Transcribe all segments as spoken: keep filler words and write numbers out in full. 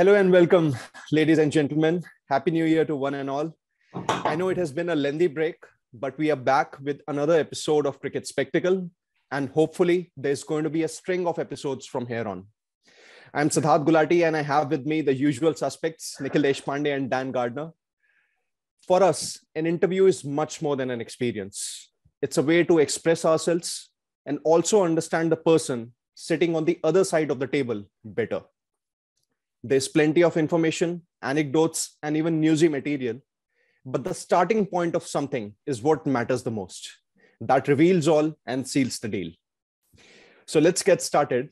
Hello and welcome, ladies and gentlemen. Happy New Year to one and all. I know it has been a lengthy break, but we are back with another episode of Cricket Spectacle, and hopefully there's going to be a string of episodes from here on. I'm Sidharth Gulati, and I have with me the usual suspects, Nikhil Deshpande and Dan Gardner. For us, an interview is much more than an experience. It's a way to express ourselves and also understand the person sitting on the other side of the table better. There's plenty of information, anecdotes, and even newsy material. But the starting point of something is what matters the most. That reveals all and seals the deal. So let's get started.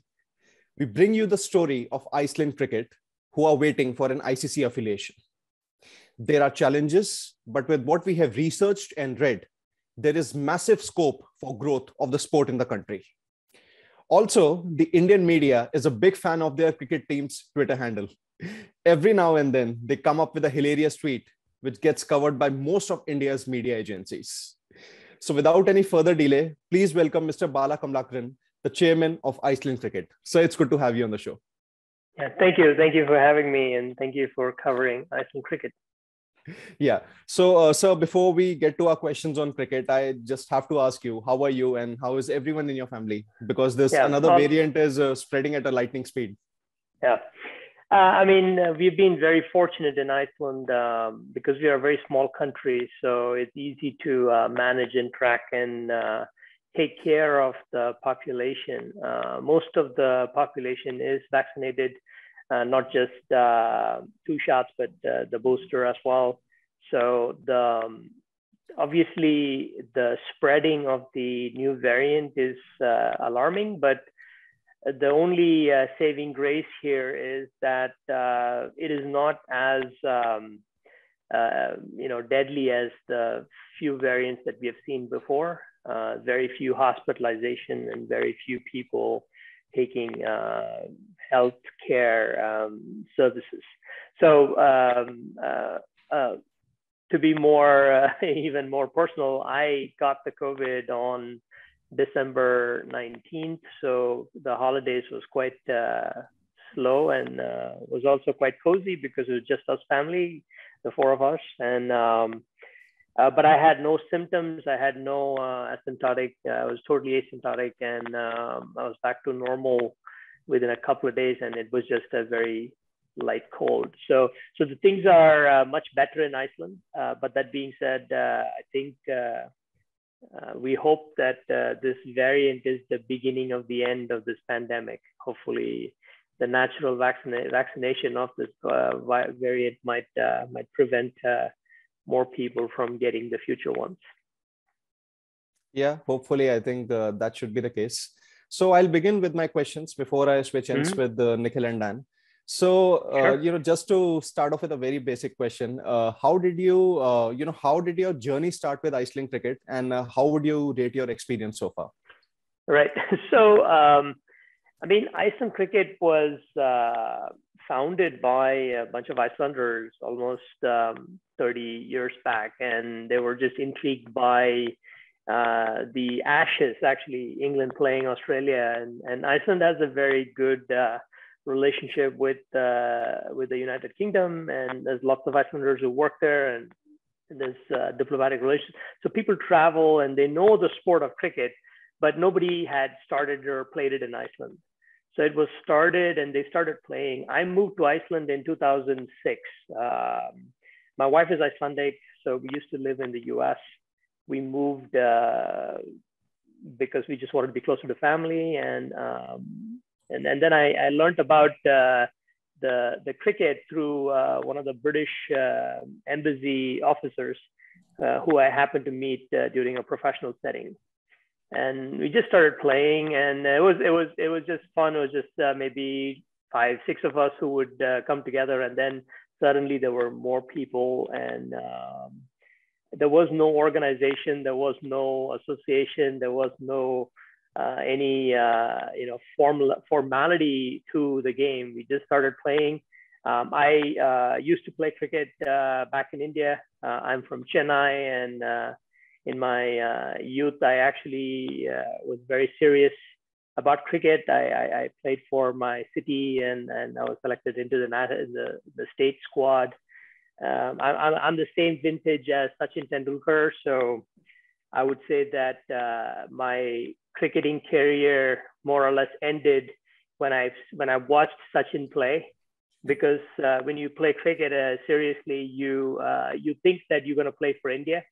We bring you the story of Iceland Cricket, who are waiting for an I C C affiliation. There are challenges, but with what we have researched and read, there is massive scope for growth of the sport in the country. Also, the Indian media is a big fan of their cricket team's Twitter handle. Every now and then, they come up with a hilarious tweet, which gets covered by most of India's media agencies. So without any further delay, please welcome Mister Bala Kamallakharan, the chairman of Iceland Cricket. Sir, it's good to have you on the show. Yeah, thank you. Thank you for having me, and thank you for covering Iceland Cricket. Yeah. So, uh, sir, before we get to our questions on cricket, I just have to ask you, how are you and how is everyone in your family? Because this yeah, another um, variant is uh, spreading at a lightning speed. Yeah. Uh, I mean, uh, we've been very fortunate in Iceland um, because we are a very small country. So it's easy to uh, manage and track and uh, take care of the population. Uh, most of the population is vaccinated. Uh, not just uh, two shots, but uh, the booster as well. So the, um, obviously the spreading of the new variant is uh, alarming, but the only uh, saving grace here is that uh, it is not as um, uh, you know deadly as the few variants that we have seen before. Uh, very few hospitalization and very few people taking uh, health care um, services. So um, uh, uh, to be more, uh, even more personal, I got the COVID on December nineteenth. So the holidays was quite uh, slow and uh, was also quite cozy because it was just us family, the four of us. And um, uh, but I had no symptoms. I had no uh, asymptotic. I was totally asymptotic, and um, I was back to normal within a couple of days, and it was just a very light cold. So, so the things are uh, much better in Iceland. Uh, but that being said, uh, I think uh, uh, we hope that uh, this variant is the beginning of the end of this pandemic. Hopefully, the natural vaccina- vaccination of this uh, variant might uh, might prevent uh, more people from getting the future ones. Yeah, hopefully, I think uh, that should be the case. So I'll begin with my questions before I switch ends mm-hmm. with uh, Nikhil and Dan. So, uh, sure. you know, just to start off with a very basic question, uh, how did you, uh, you know, how did your journey start with Iceland Cricket, and uh, how would you rate your experience so far? Right. So, um, I mean, Iceland Cricket was uh, founded by a bunch of Icelanders almost um, thirty years back, and they were just intrigued by Uh, the Ashes, actually, England playing Australia, and, and Iceland has a very good uh, relationship with uh, with the United Kingdom, and there's lots of Icelanders who work there, and, and there's uh, diplomatic relations. So people travel and they know the sport of cricket, but nobody had started or played it in Iceland. So it was started, and they started playing. I moved to Iceland in two thousand six. Um, my wife is Icelandic, so we used to live in the U S. We moved uh, because we just wanted to be closer to family, and um, and, and then I, I learned about uh, the the cricket through uh, one of the British uh, embassy officers uh, who I happened to meet uh, during a professional setting, and we just started playing, and it was it was it was just fun. It was just uh, maybe five six of us who would uh, come together, and then suddenly there were more people, and Um, there was no organization, there was no association, there was no uh, any uh, you know formal formality to the game. We just started playing. Um, I uh, used to play cricket uh, back in India. Uh, I'm from Chennai, and uh, in my uh, youth, I actually uh, was very serious about cricket. I, I, I played for my city, and, and I was selected into the the, the state squad. Um, I, I'm the same vintage as Sachin Tendulkar, so I would say that uh, my cricketing career more or less ended when I when I watched Sachin play. Because uh, when you play cricket uh, seriously, you uh, you think that you're going to play for India,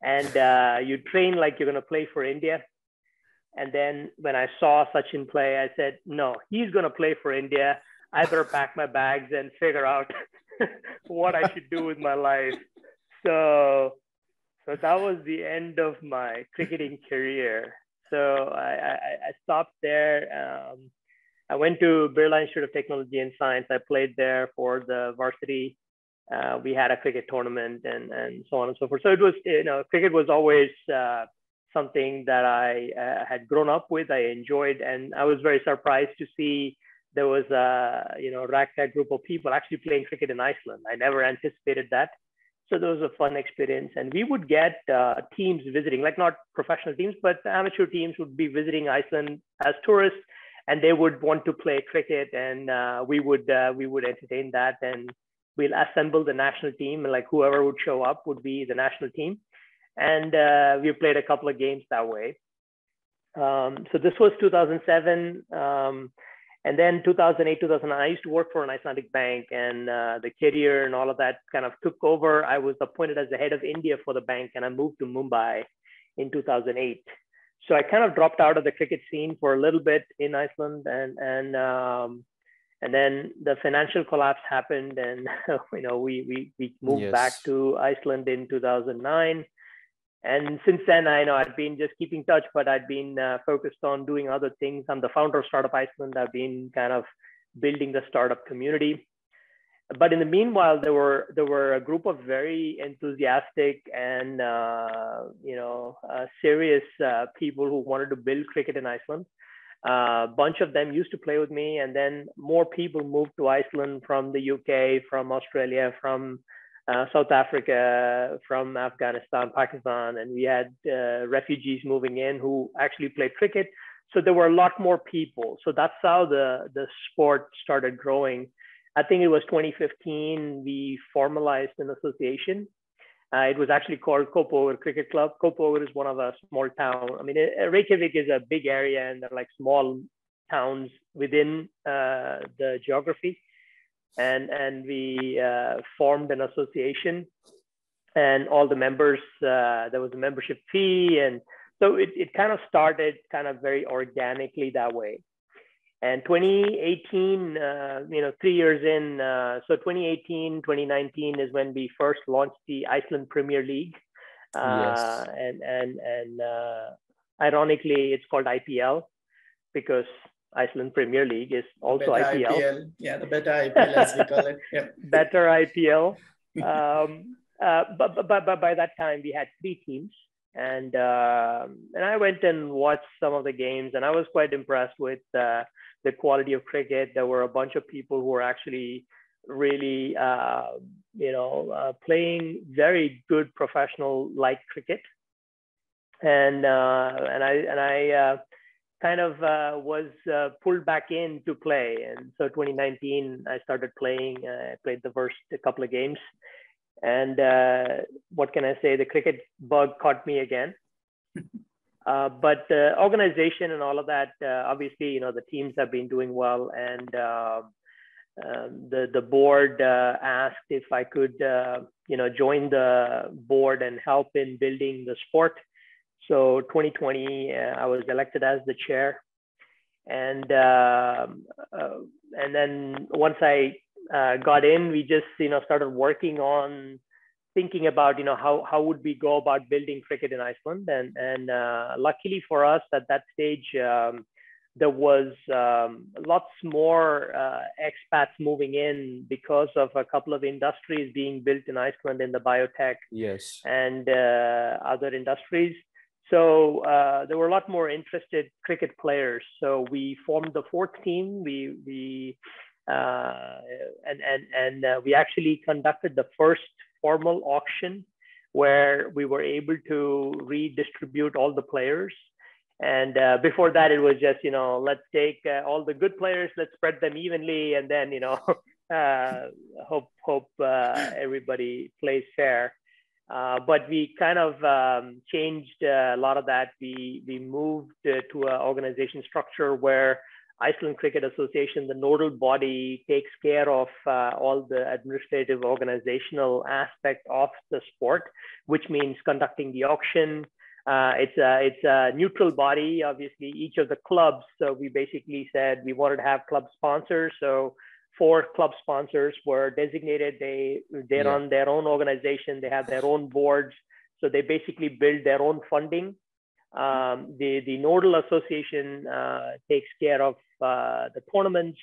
and uh, you train like you're going to play for India. And then when I saw Sachin play, I said, no, he's going to play for India. I better pack my bags and figure out what I should do with my life. So, so that was the end of my cricketing career. So I, I, I stopped there. Um, I went to Birla Institute of Technology and Science. I played there for the varsity. Uh, we had a cricket tournament and, and so on and so forth. So it was, you know, cricket was always uh, something that I uh, had grown up with. I enjoyed, and I was very surprised to see there was a, you know, ragtag group of people actually playing cricket in Iceland. I never anticipated that. So that was a fun experience. And we would get uh, teams visiting, like not professional teams, but amateur teams would be visiting Iceland as tourists. And they would want to play cricket, and uh, we would uh, we would entertain that, and we'll assemble the national team, and like whoever would show up would be the national team, and uh, we played a couple of games that way. Um, so this was two thousand seven, um, and then two thousand eight, two thousand nine, I used to work for an Icelandic bank, and uh, the career and all of that kind of took over. I was appointed as the head of India for the bank, and I moved to Mumbai in two thousand eight. So I kind of dropped out of the cricket scene for a little bit in Iceland, and and um, and then the financial collapse happened, and you know we we we moved yes. back to Iceland in two thousand nine, and since then I know I've been just keeping touch, but I've been uh, focused on doing other things. I'm the founder of Startup Iceland. I've been kind of building the startup community. But in the meanwhile, there were there were a group of very enthusiastic and uh, you know uh, serious uh, people who wanted to build cricket in Iceland. A uh, bunch of them used to play with me, and then more people moved to Iceland from the U K, from Australia, from uh, South Africa, from Afghanistan, Pakistan, and we had uh, refugees moving in who actually played cricket. So there were a lot more people. So that's how the the sport started growing. I think it was twenty fifteen, we formalized an association. Uh, it was actually called Kópavogur Cricket Club. Kópavogur is one of a small town. I mean, Reykjavik is a big area, and they're like small towns within uh, the geography. And, and we uh, formed an association, and all the members, uh, there was a membership fee. And so it, it kind of started kind of very organically that way. And twenty eighteen, uh, you know, three years in, uh, so twenty eighteen, twenty nineteen is when we first launched the Iceland Premier League. Uh, yes. And, and, and uh, ironically, it's called I P L because Iceland Premier League is also I P L. I P L. Yeah, the better I P L as we call it. Yeah. Better I P L. Um, uh, but, but, but by that time, we had three teams. And uh, and I went and watched some of the games, and I was quite impressed with uh, the quality of cricket. There were a bunch of people who were actually really, uh, you know, uh, playing very good professional-like cricket. And uh, and I and I uh, kind of uh, was uh, pulled back in to play. And so twenty nineteen, I started playing. I played the first couple of games. And uh, what can I say? The cricket bug caught me again. Uh, but the uh, organization and all of that, uh, obviously, you know, the teams have been doing well. And uh, um, the, the board uh, asked if I could, uh, you know, join the board and help in building the sport. So twenty twenty, uh, I was elected as the chair. And, uh, uh, and then once I Uh, got in, we just, you know, started working on thinking about, you know, how, how would we go about building cricket in Iceland? And, and uh, luckily for us at that stage, um, there was um, lots more uh, expats moving in because of a couple of industries being built in Iceland in the biotech yes. and uh, other industries. So uh, there were a lot more interested cricket players. So we formed the fourth team. We, we, Uh, and and, and uh, we actually conducted the first formal auction where we were able to redistribute all the players And uh, before that, it was just, you know, let's take uh, all the good players, let's spread them evenly, and then, you know, uh, hope hope uh, everybody plays fair. Uh, but we kind of um, changed uh, a lot of that. We we moved uh, to an organization structure where Iceland Cricket Association, the nodal body, takes care of uh, all the administrative organizational aspect of the sport, which means conducting the auction. Uh, it's a it's a neutral body. Obviously, each of the clubs. So we basically said we wanted to have club sponsors. So four club sponsors were designated. They they yeah. run their own organization. They have their own boards. So they basically build their own funding. Um, the the nodal association uh, takes care of uh, the tournaments,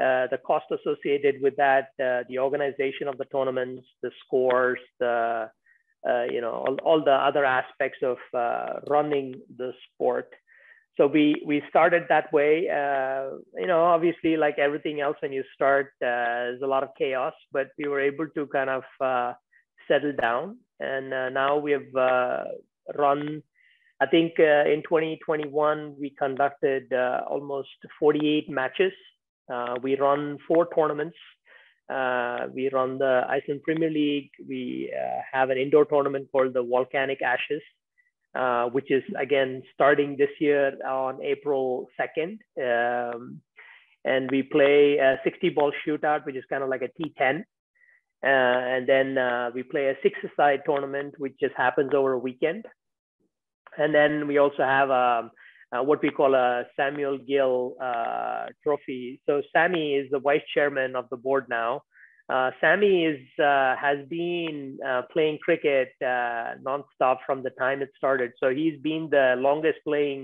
uh, the cost associated with that, uh, the organization of the tournaments, the scores, the Uh, you know, all, all the other aspects of uh, running the sport. So we, we started that way. Uh, you know, obviously, like everything else, when you start, uh, there's a lot of chaos, but we were able to kind of uh, settle down. And uh, now we have uh, run, I think uh, in twenty twenty-one, we conducted uh, almost forty-eight matches. Uh, we run four tournaments. Uh, we run the Iceland Premier League. We uh, have an indoor tournament called the Volcanic Ashes, uh, which is, again, starting this year on April second. Um, and we play a sixty-ball shootout, which is kind of like a T ten. Uh, and then uh, we play a six-a-side tournament, which just happens over a weekend. And then we also have a... Uh, what we call a Samuel Gill uh, trophy. So Sammy is the vice chairman of the board now. Uh, Sammy is, uh, has been uh, playing cricket uh, nonstop from the time it started. So he's been the longest playing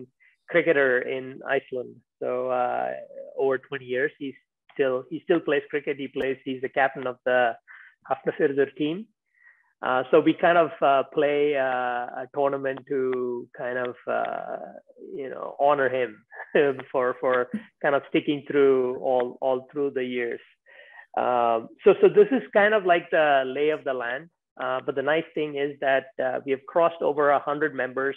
cricketer in Iceland. So uh, over twenty years, he's still, he still plays cricket. He plays, he's the captain of the Hafnarfjörður team. Uh, so we kind of uh, play uh, a tournament to kind of, uh, you know, honor him for for kind of sticking through all all through the years. Um, so so this is kind of like the lay of the land. Uh, but the nice thing is that uh, we have crossed over one hundred members,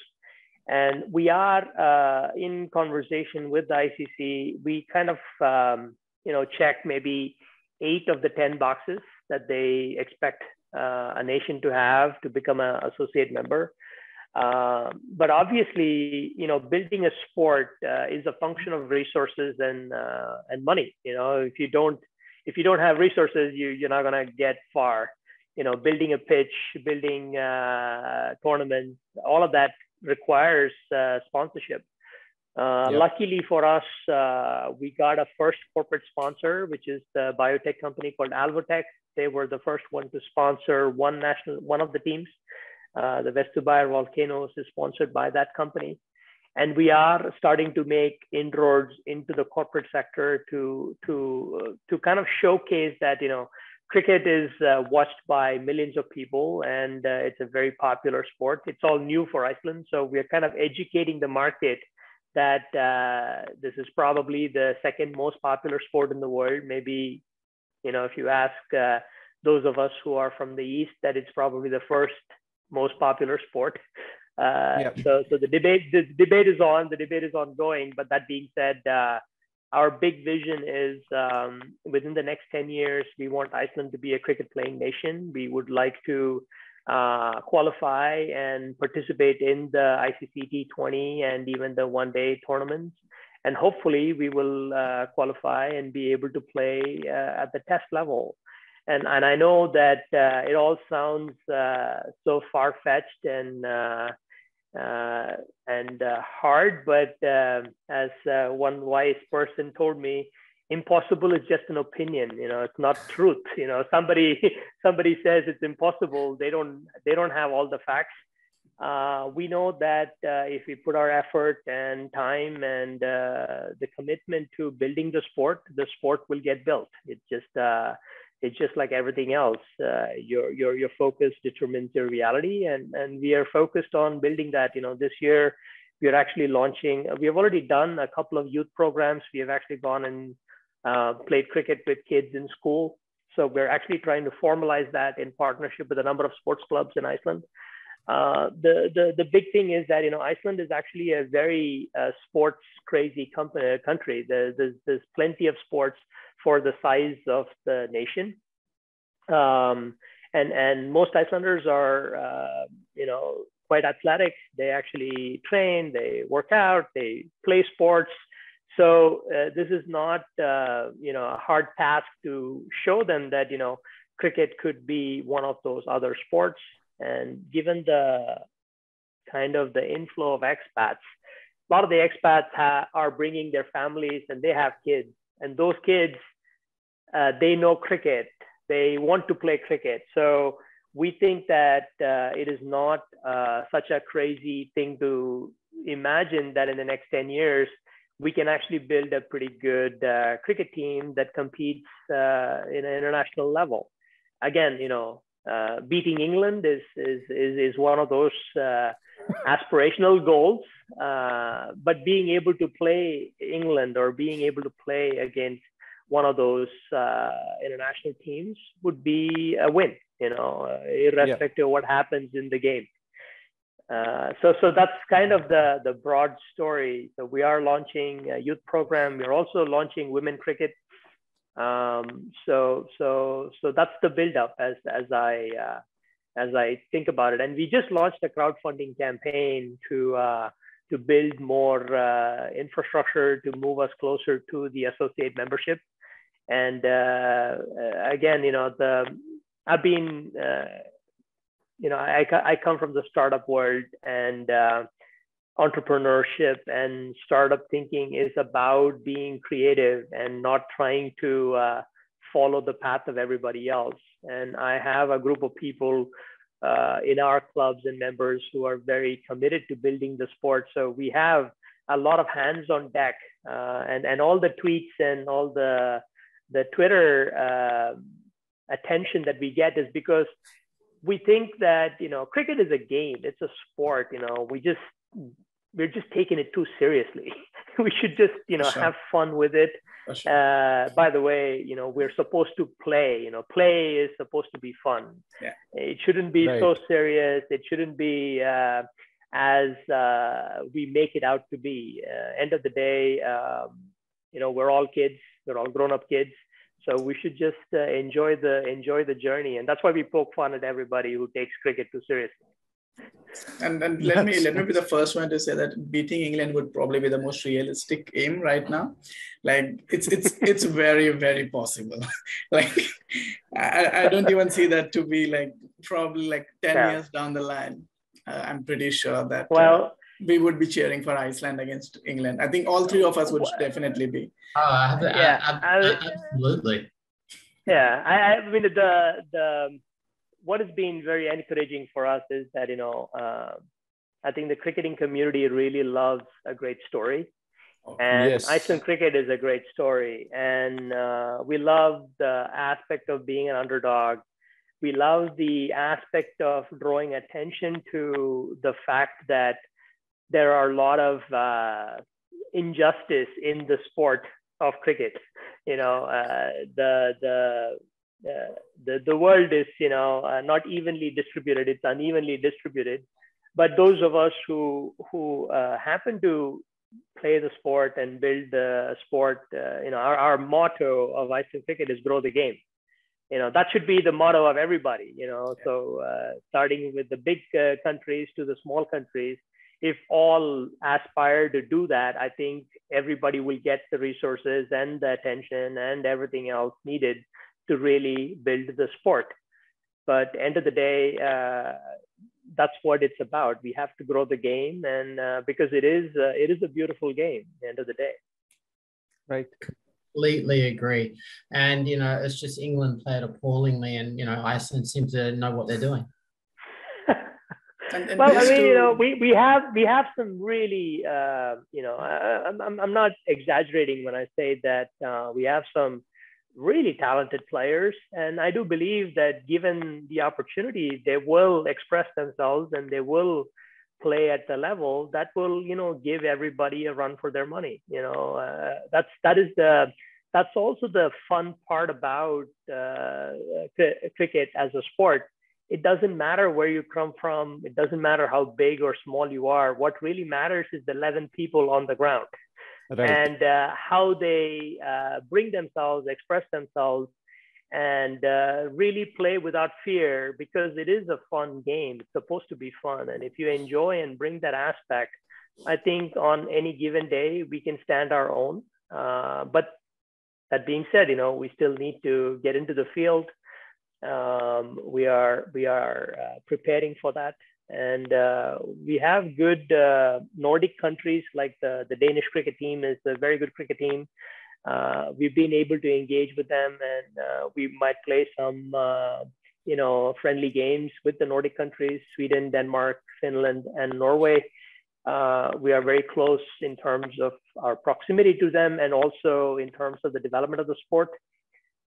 and we are uh, in conversation with the I C C. We kind of, um, you know, check maybe eight of the ten boxes that they expect Uh, a nation to have to become an associate member. Uh, but obviously, you know, building a sport uh, is a function of resources and uh, and money. You know, if you don't if you don't have resources, you you're not gonna get far. You know, building a pitch, building uh, tournaments, all of that requires uh, sponsorship. Uh, yep. Luckily for us, uh, we got a first corporate sponsor, which is the biotech company called Alvotech. They were the first one to sponsor one national, one of the teams. Uh, the Vestubair Volcanoes is sponsored by that company. And we are starting to make inroads into the corporate sector to, to, to kind of showcase that, you know, cricket is uh, watched by millions of people, and uh, it's a very popular sport. It's all new for Iceland. So we're kind of educating the market that uh, this is probably the second most popular sport in the world. Maybe, you know, if you ask uh, those of us who are from the East, that it's probably the first most popular sport. Uh, yeah. So, so the debate, the debate is on, the debate is ongoing. But that being said, uh, our big vision is um, within the next ten years, we want Iceland to be a cricket-playing nation. We would like to uh, qualify and participate in the I C C T twenty and even the one-day tournaments. And hopefully we will uh, qualify and be able to play uh, at the test level. And, and I know that uh, it all sounds uh, so far-fetched and, uh, uh, and uh, hard, but uh, as uh, one wise person told me, impossible is just an opinion. You know, it's not truth. You know, somebody, somebody says it's impossible. They don't, they don't have all the facts. Uh, we know that uh, if we put our effort and time and uh, the commitment to building the sport, the sport will get built. It's just, uh, it's just like everything else. Uh, your your your focus determines your reality, and and we are focused on building that. You know, this year we are actually launching. We have already done a couple of youth programs. We have actually gone and uh, played cricket with kids in school. So we're actually trying to formalize that in partnership with a number of sports clubs in Iceland. Uh, the, the, the big thing is that, you know, Iceland is actually a very uh, sports crazy company, country. There, there's, there's plenty of sports for the size of the nation. Um, and, and most Icelanders are, uh, you know, quite athletic. They actually train, they work out, they play sports. So uh, this is not, uh, you know, a hard task to show them that, you know, cricket could be one of those other sports. And given the kind of the inflow of expats, a lot of the expats ha are bringing their families and they have kids. And those kids, uh, they know cricket. They want to play cricket. So we think that uh, it is not uh, such a crazy thing to imagine that in the next ten years, we can actually build a pretty good uh, cricket team that competes uh, in an international level. Again, you know, Uh, beating England is, is, is, is one of those uh, aspirational goals, uh, but being able to play England or being able to play against one of those uh, international teams would be a win, you know, uh, irrespective yeah. of what happens in the game. Uh, so, so that's kind of the, the broad story. So we are launching a youth program. We're also launching women cricket. Um, so, so, so that's the build up as, as I, uh, as I think about it. And we just launched a crowdfunding campaign to, uh, to build more, uh, infrastructure to move us closer to the associate membership. And, uh, again, you know, the, I've been, uh, you know, I, I come from the startup world, and, uh, entrepreneurship and startup thinking is about being creative and not trying to uh, follow the path of everybody else. And I have a group of people uh, in our clubs and members who are very committed to building the sport. So we have a lot of hands on deck, uh, and, and all the tweets and all the, the Twitter uh, attention that we get is because we think that, you know, cricket is a game, it's a sport, you know, we just, we're just taking it too seriously. We should just, you know, sure. have fun with it. Sure. Uh, by the way, you know, we're supposed to play, you know, play is supposed to be fun. Yeah. It shouldn't be right. so serious. It shouldn't be uh, as uh, we make it out to be. Uh, end of the day, um, you know, we're all kids, we're all grown-up kids. So we should just uh, enjoy the, enjoy the journey. And that's why we poke fun at everybody who takes cricket too seriously. And, and let me let me be the first one to say that beating England would probably be the most realistic aim right now. Like it's it's it's very very possible. Like I, I don't even see that to be like probably like ten yeah. years down the line. Uh, I'm pretty sure that well uh, we would be cheering for Iceland against England. I think all three of us would well, definitely be. Uh, yeah, I, I, I, absolutely. Yeah, I, I mean the the. What has been very encouraging for us is that, you know, uh, I think the cricketing community really loves a great story. And yes. Iceland cricket is a great story. And uh, we love the aspect of being an underdog. We love the aspect of drawing attention to the fact that there are a lot of uh, injustice in the sport of cricket. You know, uh, the, the, Uh, the, the world is, you know, uh, not evenly distributed, it's unevenly distributed. But those of us who, who uh, happen to play the sport and build the sport, uh, you know, our, our motto of Iceland Cricket is grow the game. You know, that should be the motto of everybody, you know, yeah. so uh, starting with the big uh, countries to the small countries, if all aspire to do that, I think everybody will get the resources and the attention and everything else needed to really build the sport. But end of the day, uh, that's what it's about. We have to grow the game, and uh, because it is, uh, it is a beautiful game. End of the day, right? Completely agree. And you know, it's just England played appallingly, and you know, Iceland seems to know what they're doing. and, and well, I mean, still... you know, we we have we have some really, uh, you know, I, I'm I'm not exaggerating when I say that uh, we have some really talented players, and I do believe that given the opportunity, they will express themselves and they will play at the level that will, you know, give everybody a run for their money. You know, uh, that's that is the that's also the fun part about uh, cricket as a sport it doesn't matter where you come from. It doesn't matter how big or small you are. What really matters is the eleven people on the ground. Right. And uh, how they uh, bring themselves, express themselves, and uh, really play without fear, because it is a fun game. It's supposed to be fun. And if you enjoy and bring that aspect, I think on any given day, we can stand our own. Uh, but that being said, you know, we still need to get into the field. Um, we are, we are uh, preparing for that. And uh, we have good uh, Nordic countries, like the, the Danish cricket team is a very good cricket team. Uh, we've been able to engage with them, and uh, we might play some, uh, you know, friendly games with the Nordic countries, Sweden, Denmark, Finland, and Norway. Uh, we are very close in terms of our proximity to them, and also in terms of the development of the sport.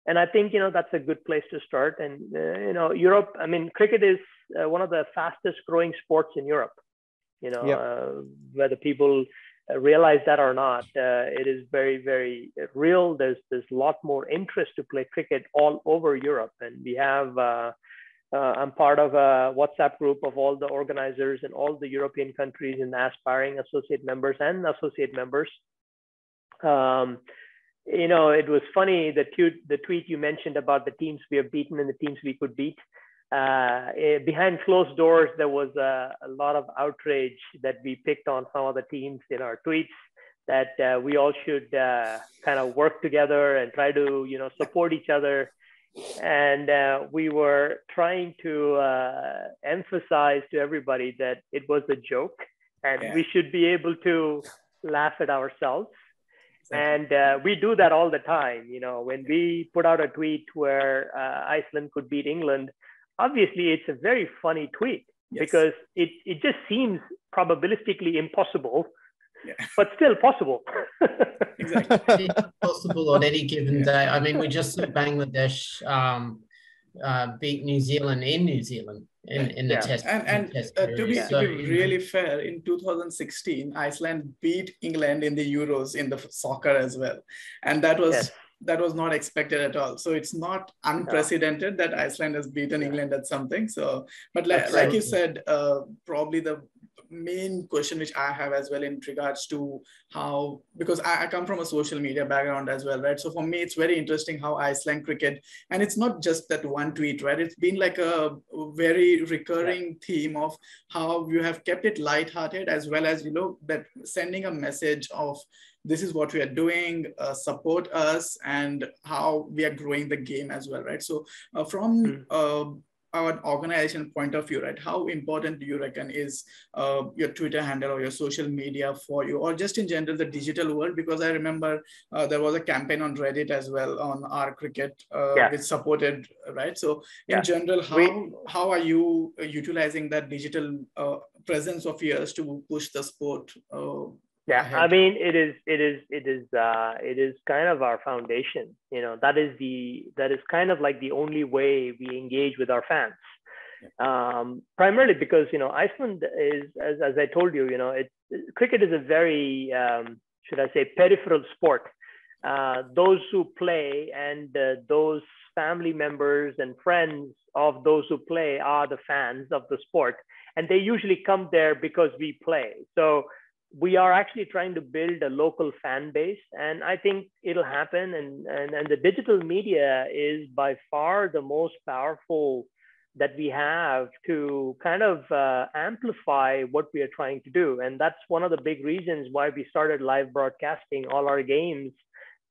And I think, you know, that's a good place to start. And, uh, you know, Europe, I mean, cricket is uh, one of the fastest growing sports in Europe, you know, yep. uh, whether people realize that or not, uh, it is very, very real. There's there's a lot more interest to play cricket all over Europe. And we have, uh, uh, I'm part of a WhatsApp group of all the organizers in all the European countries and aspiring associate members and associate members. Um, You know, it was funny, the, tu- the tweet you mentioned about the teams we have beaten and the teams we could beat. Uh, it, behind closed doors, there was a, a lot of outrage that we picked on some of the teams in our tweets, that uh, we all should uh, kind of work together and try to, you know, support each other. And uh, we were trying to uh, emphasize to everybody that it was a joke, and yeah. we should be able to laugh at ourselves. And uh, we do that all the time. You know, when we put out a tweet where uh, Iceland could beat England, obviously it's a very funny tweet, yes. because it, it just seems probabilistically impossible, yeah. but still possible. Exactly. It's possible on any given day. I mean, we just saw Bangladesh um, uh, beat New Zealand in New Zealand. In, in the yeah. test, and, and the test uh, to be, so, to be really fair, in two thousand sixteen, Iceland beat England in the Euros in the soccer as well, and that was yes. that was not expected at all. So it's not unprecedented no. that Iceland has beaten yeah. England at something. So, but like, like you said, uh, probably the main question which I have as well in regards to how, because I, I come from a social media background as well, right? So for me, it's very interesting how Iceland cricket, and it's not just that one tweet, right? It's been like a very recurring yeah. theme of how you have kept it lighthearted, as well as, you know, that sending a message of this is what we are doing, uh, support us, and how we are growing the game as well, right? So uh, from uh, our organization point of view, right? How important do you reckon is uh, your Twitter handle or your social media for you, or just in general, the digital world? Because I remember uh, there was a campaign on Reddit as well on our cricket, uh, yeah. which supported, right? So in yeah. general, how, we, how are you utilizing that digital uh, presence of yours to push the sport? Uh, yeah, ahead? I mean, it is, it is, it is, uh, it is kind of our foundation. You know, that is the, that is kind of like the only way we engage with our fans. Um, primarily because, you know, Iceland is, as, as I told you, you know, it, cricket is a very, um, should I say, peripheral sport. Uh, those who play and uh, those family members and friends of those who play are the fans of the sport. And they usually come there because we play. So we are actually trying to build a local fan base, and I think it'll happen. And, and, and the digital media is by far the most powerful that we have to kind of uh, amplify what we are trying to do. And that's one of the big reasons why we started live broadcasting all our games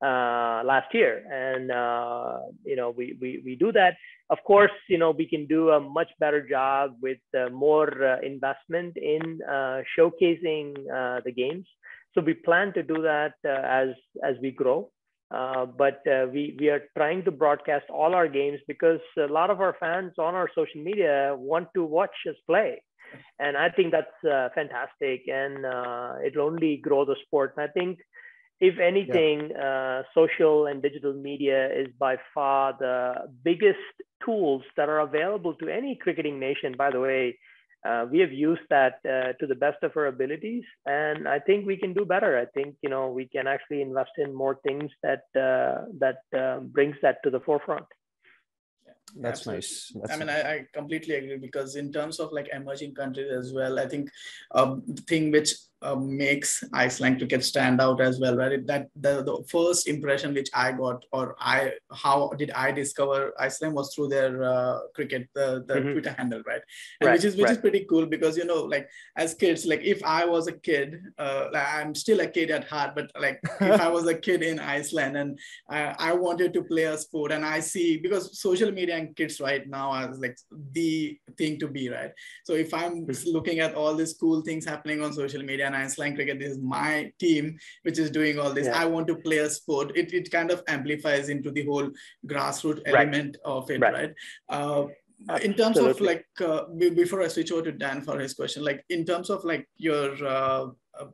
uh, last year. And, uh, you know, we, we, we do that. Of course, you know, we can do a much better job with uh, more uh, investment in uh, showcasing uh, the games. So we plan to do that uh, as, as we grow. Uh, but uh, we, we are trying to broadcast all our games because a lot of our fans on our social media want to watch us play. And I think that's uh, fantastic. And uh, it'll only grow the sport. And I think, if anything, yeah. uh, social and digital media is by far the biggest tools that are available to any cricketing nation. By the way, uh, we have used that uh, to the best of our abilities, and I think we can do better. I think, you know, we can actually invest in more things that uh, that uh, brings that to the forefront. That's Absolutely. nice. That's I mean, nice. I, I completely agree, because in terms of like emerging countries as well, I think um, the thing which uh, makes Iceland cricket stand out as well, right? That the, the first impression which I got, or I, how did I discover Iceland, was through their uh, cricket, the, the mm-hmm. Twitter handle, right? And right, which is which right. is pretty cool, because, you know, like as kids, like if I was a kid, uh, I'm still a kid at heart, but like if I was a kid in Iceland and I, I wanted to play a sport, and I see, because social media and kids right now are like the thing to be, right? So if I'm looking at all these cool things happening on social media and Iceland cricket, this is my team which is doing all this. Yeah. I want to play a sport. It, it kind of amplifies into the whole grassroots element right. of it, right? right? Uh, in terms Absolutely. of like, uh, before I switch over to Dan for his question, like in terms of like your uh,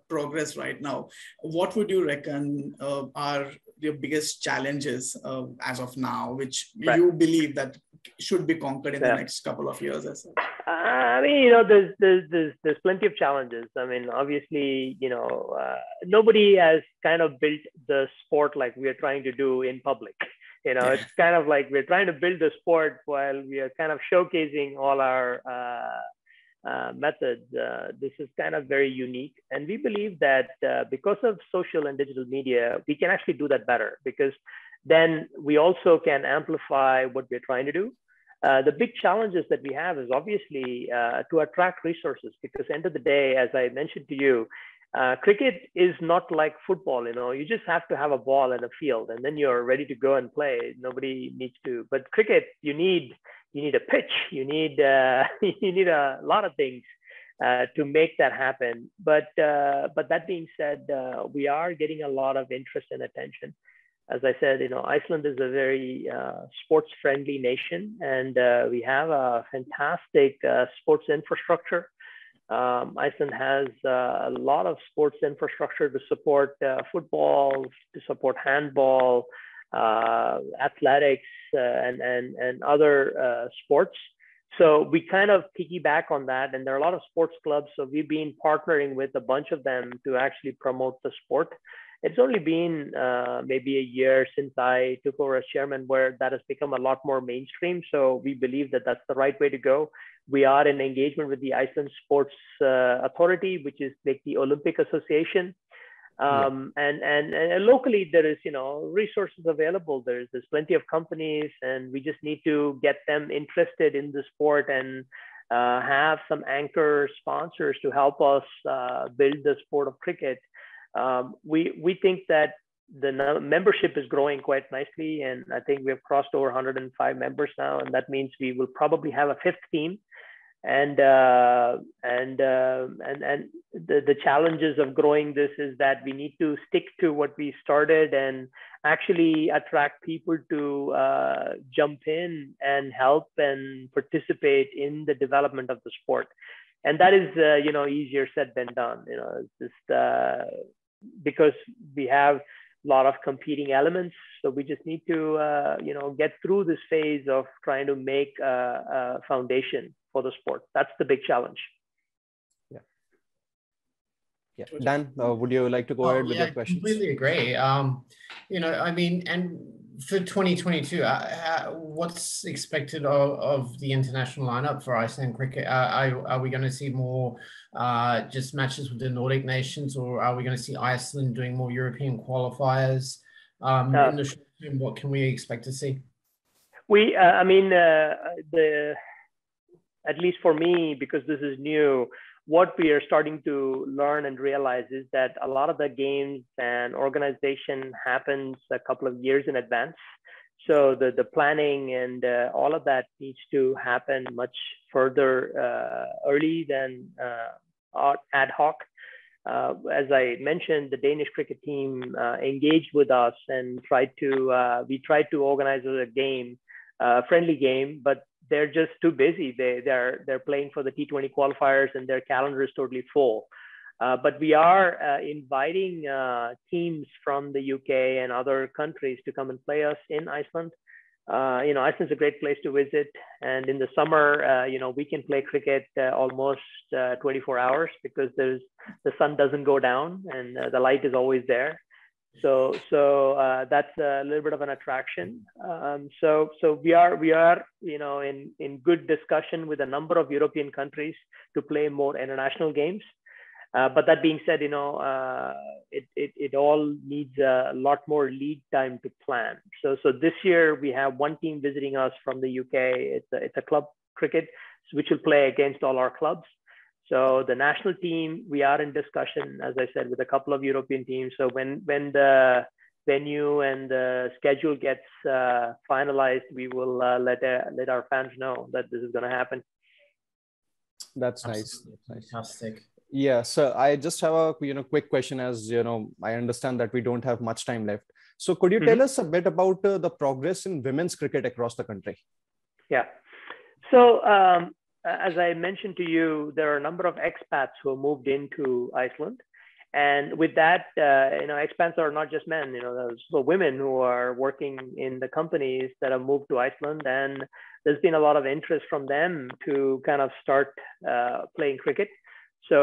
progress right now, what would you reckon uh, are your biggest challenges uh, as of now, which right. you believe that should be conquered in yeah. the next couple of years or so? I mean, you know, there's, there's, there's, there's plenty of challenges. I mean, obviously, you know, uh, nobody has kind of built the sport like we are trying to do in public. You know, yeah. it's kind of like we're trying to build the sport while we are kind of showcasing all our uh, uh, methods. Uh, this is kind of very unique. And we believe that uh, because of social and digital media, we can actually do that better, because then we also can amplify what we're trying to do. Uh, the big challenges that we have is obviously uh, to attract resources, because end of the day, as I mentioned to you, uh, cricket is not like football. You know, you just have to have a ball and a field, and then you're ready to go and play. Nobody needs to, but cricket, you need you need a pitch, you need uh, you need a lot of things uh, to make that happen. But uh, but that being said, uh, we are getting a lot of interest and attention. As I said, you know, Iceland is a very uh, sports-friendly nation, and uh, we have a fantastic uh, sports infrastructure. Um, Iceland has uh, a lot of sports infrastructure to support uh, football, to support handball, uh, athletics, uh, and, and, and other uh, sports. So we kind of piggyback on that, and there are a lot of sports clubs. So we've been partnering with a bunch of them to actually promote the sport. It's only been uh, maybe a year since I took over as chairman, where that has become a lot more mainstream. So we believe that that's the right way to go. We are in engagement with the Iceland Sports uh, Authority, which is like the Olympic Association. Um, yeah. and, and, and locally, there is, you know, resources available. There's, there's plenty of companies, and we just need to get them interested in the sport, and uh, have some anchor sponsors to help us uh, build the sport of cricket. Um, we, we think that the membership is growing quite nicely, and I think we have crossed over one hundred five members now, and that means we will probably have a fifth team. And uh, and, uh, and and the, the challenges of growing this is that we need to stick to what we started and actually attract people to uh, jump in and help and participate in the development of the sport. And that is, uh, you know, easier said than done, you know, it's just uh, because we have a lot of competing elements. So we just need to, uh, you know, get through this phase of trying to make a, a foundation for the sport. That's the big challenge. Yeah. Yeah. Dan, uh, would you like to go oh, ahead with yeah, your question? I completely agree. Um, you know, I mean, and for twenty twenty-two, uh, uh, what's expected of, of the international lineup for Iceland cricket? Uh, are, are we going to see more uh, just matches with the Nordic nations, or are we going to see Iceland doing more European qualifiers? Um, uh, in the short term, what can we expect to see? We, uh, I mean, uh, the at least for me, because this is new, what we are starting to learn and realize is that a lot of the games and organization happens a couple of years in advance. So the, the planning and uh, all of that needs to happen much further uh, early than uh, ad hoc. Uh, as I mentioned, the Danish cricket team uh, engaged with us and tried to, uh, we tried to organize a game, a friendly game, but they're just too busy. They, they're, they're playing for the T twenty qualifiers, and their calendar is totally full. Uh, but we are uh, inviting uh, teams from the U K and other countries to come and play us in Iceland. Uh, you know, Iceland's a great place to visit. And in the summer, uh, you know, we can play cricket uh, almost uh, twenty-four hours, because there's, the sun doesn't go down, and uh, the light is always there. So so uh, that's a little bit of an attraction. Um, so so we are we are you know in in good discussion with a number of European countries to play more international games. Uh, but that being said, you know uh, it, it it all needs a lot more lead time to plan. So so this year we have one team visiting us from the U K. It's a, it's a club cricket which will play against all our clubs. So the national team, we are in discussion, as I said, with a couple of European teams. So when when the venue and the schedule gets uh, finalized, we will uh, let uh, let our fans know that this is going to happen. That's nice. That's fantastic. Yeah. So I just have a you know quick question, as you know I understand that we don't have much time left. So could you mm-hmm. tell us a bit about uh, the progress in women's cricket across the country? Yeah. So. Um, As I mentioned to you, there are a number of expats who have moved into Iceland, and with that, uh, you know, expats are not just men. You know, there's also women who are working in the companies that have moved to Iceland, and there's been a lot of interest from them to kind of start uh, playing cricket. So,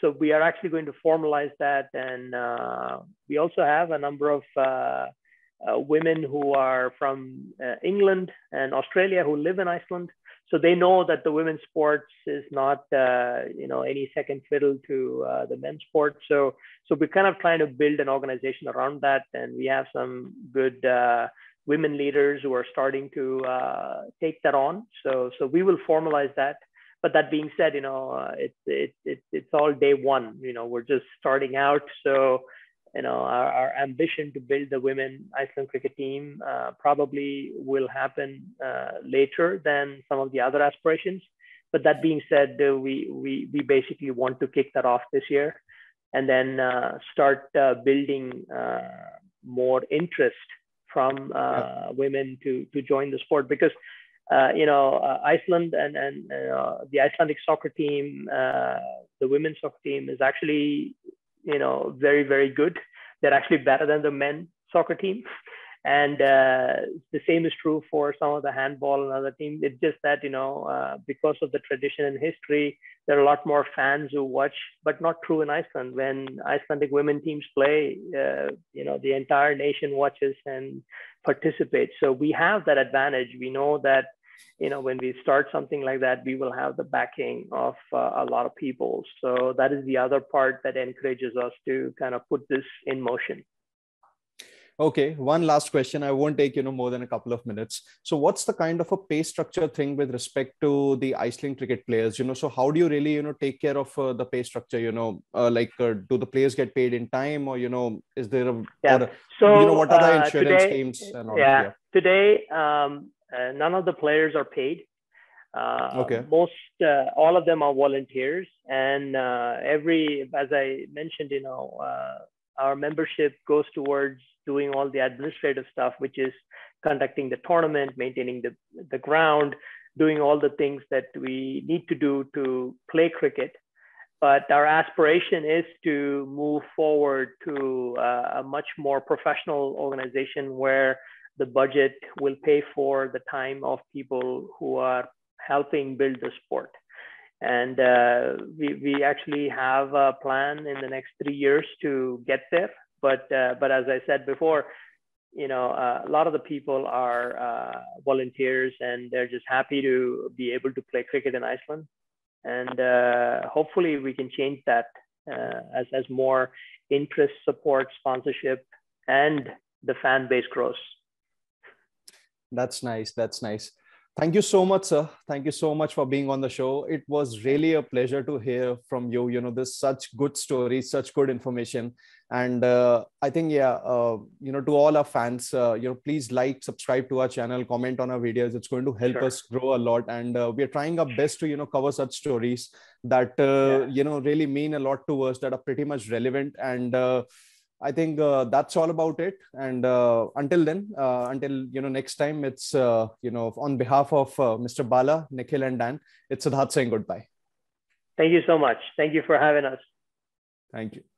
so we are actually going to formalize that, and uh, we also have a number of uh, uh, women who are from uh, England and Australia who live in Iceland. So they know that the women's sports is not, uh, you know, any second fiddle to uh, the men's sport. So, so we're kind of trying to build an organization around that, and we have some good uh, women leaders who are starting to uh, take that on. So, so we will formalize that. But that being said, you know, uh, it's it, it, it's all day one. You know, we're just starting out. So, you know, our, our ambition to build the women Iceland cricket team uh, probably will happen uh, later than some of the other aspirations. But that being said, uh, we, we, we basically want to kick that off this year, and then uh, start uh, building uh, more interest from uh, women to, to join the sport. Because, uh, you know, uh, Iceland and, and uh, the Icelandic soccer team, uh, the women's soccer team is actually... you know, very, very good. They're actually better than the men's soccer team. And uh, the same is true for some of the handball and other teams. It's just that, you know, uh, because of the tradition and history, there are a lot more fans who watch, but not true in Iceland. When Icelandic women teams play, uh, you know, the entire nation watches and participates. So we have that advantage. We know that, you know, when we start something like that, we will have the backing of uh, a lot of people. So that is the other part that encourages us to kind of put this in motion. Okay, one last question. I won't take, you know, more than a couple of minutes. So what's the kind of a pay structure thing with respect to the Iceland cricket players? You know, so how do you really, you know, take care of uh, the pay structure? You know, uh, like uh, do the players get paid in time, or, you know, is there a, yeah. or, so, you know, what are the insurance uh, today, schemes? And all yeah, that, yeah, today, um, Uh, none of the players are paid. Uh, okay. Most, uh, all of them are volunteers, and uh, every, as I mentioned, you know, uh, our membership goes towards doing all the administrative stuff, which is conducting the tournament, maintaining the the ground, doing all the things that we need to do to play cricket. But our aspiration is to move forward to uh, a much more professional organization where the budget will pay for the time of people who are helping build the sport. And uh, we, we actually have a plan in the next three years to get there. But, uh, but as I said before, you know, uh, a lot of the people are uh, volunteers, and they're just happy to be able to play cricket in Iceland. And uh, hopefully we can change that uh, as, as more interest, support, sponsorship, and the fan base grows. That's nice. That's nice. Thank you so much, sir. Thank you so much for being on the show. It was really a pleasure to hear from you. You know, there's such good stories, such good information. And uh, I think, yeah, uh, you know, to all our fans, uh, you know, please like, subscribe to our channel, comment on our videos. It's going to help sure. us grow a lot. And uh, we're trying our best to, you know, cover such stories that, uh, yeah. you know, really mean a lot to us, that are pretty much relevant. And, uh, I think uh, that's all about it. And uh, until then, uh, until, you know, next time, it's, uh, you know, on behalf of uh, Mister Bala, Nikhil and Dan, it's Sidharth saying goodbye. Thank you so much. Thank you for having us. Thank you.